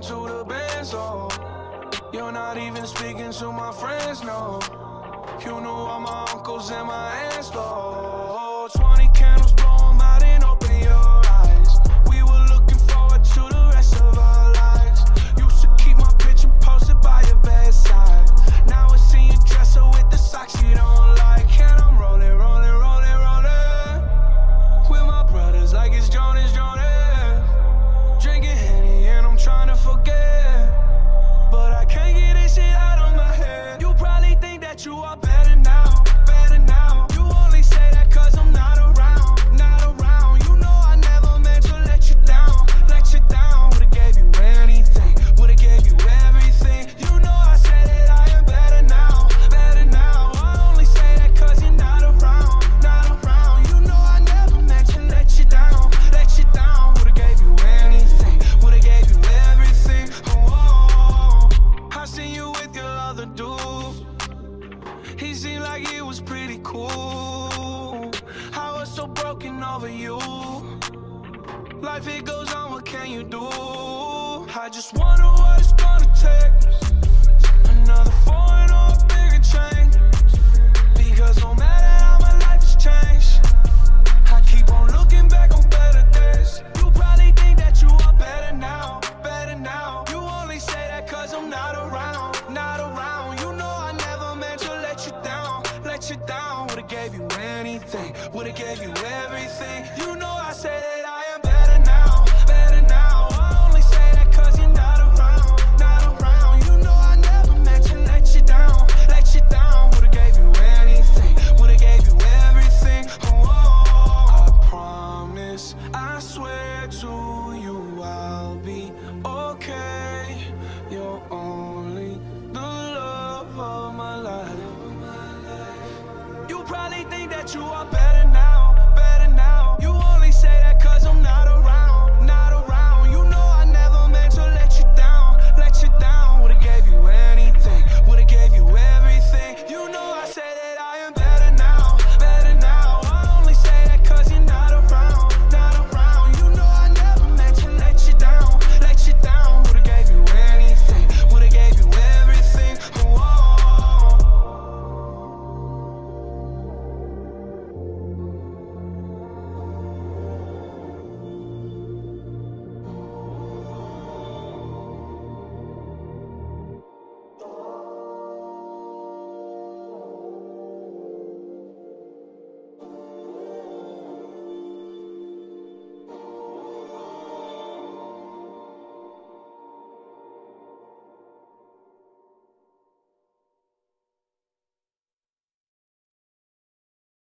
talking to the bands, oh. You're not even speaking to my friends, no. You knew all my uncles and my aunts, though. 20 candles, blow 'em out and open your eyes. We were looking forward to the rest of our lives. Used to keep my picture posted by your bedside. Now I see you dresser with the socks you don't like. And I'm rolling, rolling, rolling, rolling with my brothers like it's Jonas, Jonas. Drinking Henny and I'm trying to forget, but I can't get this shit out of my head. You probably think that you are better now, better now. You only say that 'cause I'm not around, not around. You know I never meant to let you down, let you down. Would've gave you anything, would've gave you everything. You know I said that I am better now, better now. I only say that 'cause you're not around, not around. You know I never meant to let you down, let you down. Would've gave you anything, would've gave you everything. Oh, oh. I seen you with your other dude. He seemed like he was pretty cool. I was so broken over you. Life, it goes on, what can you do? I just wonder what it's gonna take. Another foreign or a bigger change. Because no matter how my life has changed, I keep on looking back on better days. You probably think that you are better now, better now. You only say that 'cause I'm not around, not around. You know I never meant to let you down, let you down. Would've gave you anything, would've gave you everything.